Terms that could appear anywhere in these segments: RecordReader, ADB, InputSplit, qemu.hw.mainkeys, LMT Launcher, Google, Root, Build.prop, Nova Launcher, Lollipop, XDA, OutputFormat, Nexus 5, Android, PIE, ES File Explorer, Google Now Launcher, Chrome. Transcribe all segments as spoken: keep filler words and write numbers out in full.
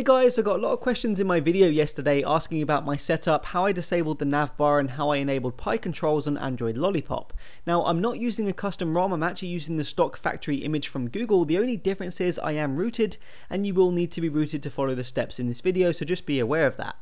Hey guys, I got a lot of questions in my video yesterday asking about my setup, how I disabled the nav bar and how I enabled Pi controls on Android Lollipop. Now I'm not using a custom ROM, I'm actually using the stock factory image from Google. The only difference is I am rooted, and you will need to be rooted to follow the steps in this video, so just be aware of that.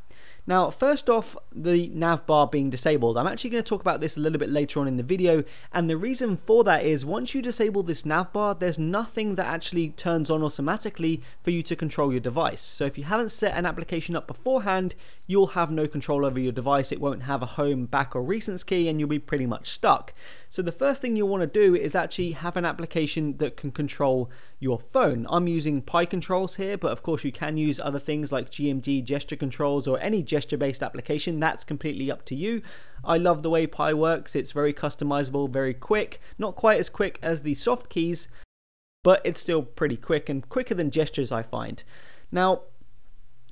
Now, first off, the nav bar being disabled. I'm actually going to talk about this a little bit later on in the video, and the reason for that is once you disable this nav bar, there's nothing that actually turns on automatically for you to control your device. So if you haven't set an application up beforehand, you'll have no control over your device. It won't have a home, back or recents key, and you'll be pretty much stuck. So the first thing you'll want to do is actually have an application that can control your phone. I'm using Pi controls here, but of course you can use other things like G M D gesture controls or any gesture gesture-based application. That's completely up to you. I love the way Pi works. It's very customizable, very quick, not quite as quick as the soft keys, but it's still pretty quick and quicker than gestures, I find. Now,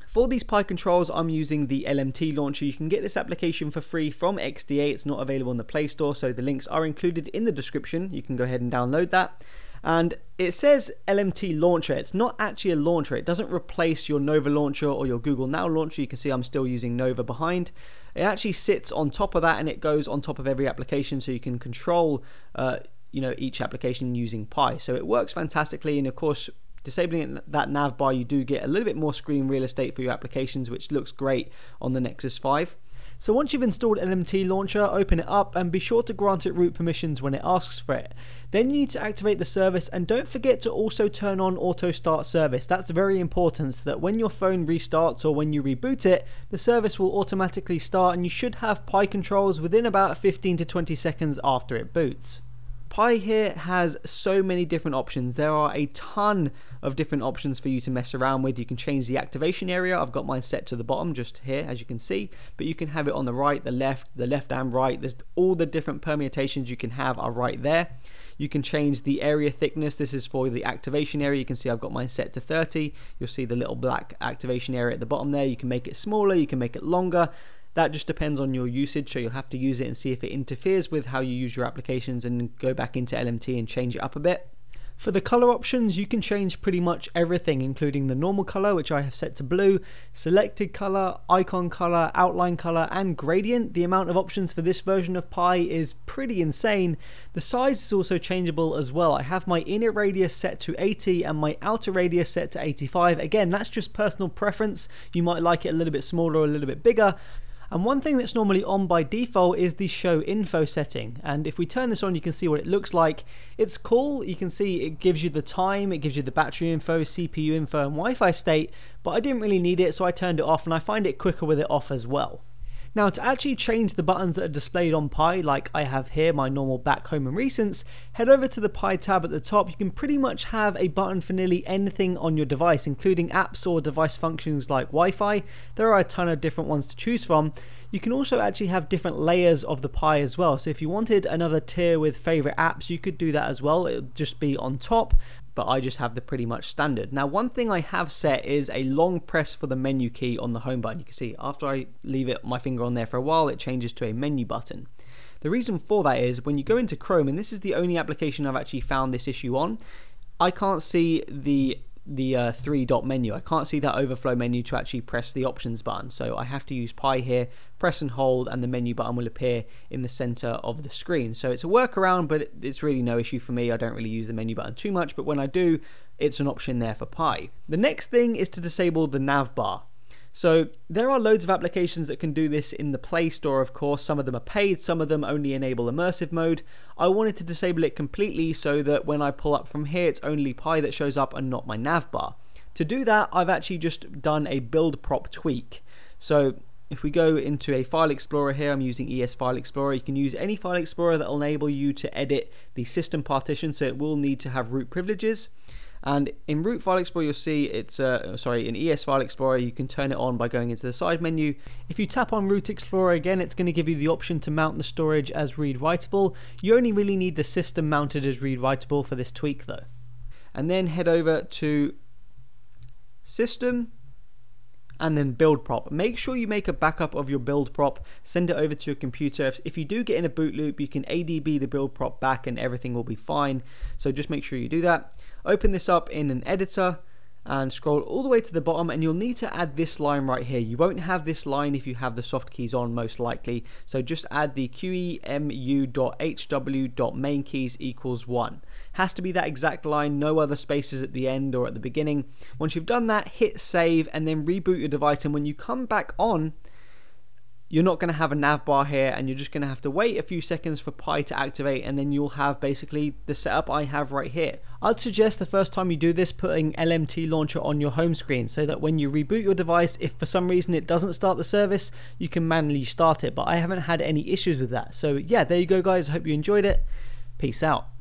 for these Pi controls, I'm using the L M T Launcher. You can get this application for free from X D A. It's not available in the Play Store, so the links are included in the description. You can go ahead and download that. And it says L M T Launcher. It's not actually a launcher. It doesn't replace your Nova Launcher or your Google Now Launcher. You can see I'm still using Nova behind. It actually sits on top of that, and it goes on top of every application, so you can control uh, you know, each application using Pi. So it works fantastically, and of course, disabling that nav bar, you do get a little bit more screen real estate for your applications, which looks great on the Nexus five. So once you've installed L M T Launcher, open it up and be sure to grant it root permissions when it asks for it. Then you need to activate the service, and don't forget to also turn on auto start service. That's very important, so that when your phone restarts or when you reboot it, the service will automatically start, and you should have Pi controls within about fifteen to twenty seconds after it boots. Pi here has so many different options. There are a ton of different options for you to mess around with. You can change the activation area. I've got mine set to the bottom just here, as you can see, but you can have it on the right, the left, the left and right. There's all the different permutations you can have are right there. You can change the area thickness. This is for the activation area. You can see I've got mine set to thirty. You'll see the little black activation area at the bottom there. You can make it smaller, you can make it longer. That just depends on your usage, so you'll have to use it and see if it interferes with how you use your applications, and go back into L M T and change it up a bit. For the color options, you can change pretty much everything, including the normal color, which I have set to blue, selected color, icon color, outline color, and gradient. The amount of options for this version of Pi is pretty insane. The size is also changeable as well. I have my inner radius set to eighty and my outer radius set to eighty-five. Again, that's just personal preference. You might like it a little bit smaller or a little bit bigger. And one thing that's normally on by default is the show info setting, and if we turn this on, you can see what it looks like. It's cool. You can see it gives you the time, it gives you the battery info, C P U info and Wi-Fi state, but I didn't really need it, so I turned it off, and I find it quicker with it off as well. Now, to actually change the buttons that are displayed on Pi, like I have here, my normal back, home and recents, head over to the Pi tab at the top. You can pretty much have a button for nearly anything on your device, including apps or device functions like Wi-Fi. There are a ton of different ones to choose from. You can also actually have different layers of the Pi as well. So if you wanted another tier with favorite apps, you could do that as well. It'll just be on top, but I just have the pretty much standard. Now, one thing I have set is a long press for the menu key on the home button. You can see after I leave it, my finger on there for a while, it changes to a menu button. The reason for that is when you go into Chrome, and this is the only application I've actually found this issue on, I can't see the the uh, three dot menu. I can't see that overflow menu to actually press the options button. So I have to use Pi here, press and hold, and the menu button will appear in the center of the screen. So it's a workaround, but it's really no issue for me. I don't really use the menu button too much, but when I do, it's an option there for Pi. The next thing is to disable the nav bar. So there are loads of applications that can do this in the Play Store, of course. Some of them are paid, some of them only enable immersive mode. I wanted to disable it completely so that when I pull up from here, it's only Pi that shows up and not my nav bar. To do that, I've actually just done a build prop tweak. So if we go into a File Explorer here, I'm using E S File Explorer. You can use any File Explorer that will enable you to edit the system partition, so it will need to have root privileges. And in root File Explorer, you'll see it's, uh, sorry, in E S File Explorer, you can turn it on by going into the side menu. If you tap on Root Explorer again, it's going to give you the option to mount the storage as read-writable. You only really need the system mounted as read-writable for this tweak though. And then head over to System, and then build prop. Make sure you make a backup of your build prop, send it over to your computer. If, if you do get in a boot loop, you can A D B the build prop back and everything will be fine. So just make sure you do that. Open this up in an editor, and scroll all the way to the bottom, and you'll need to add this line right here. You won't have this line if you have the soft keys on, most likely, so just add the qemu.hw.main keys equals one. Has to be that exact line, no other spaces at the end or at the beginning. Once you've done that, hit save and then reboot your device, and when you come back on, you're not going to have a nav bar here, and you're just going to have to wait a few seconds for Pi to activate, and then you'll have basically the setup I have right here. I'd suggest the first time you do this putting L M T Launcher on your home screen, so that when you reboot your device, if for some reason it doesn't start the service, you can manually start it. But I haven't had any issues with that. So yeah, there you go guys, I hope you enjoyed it. Peace out.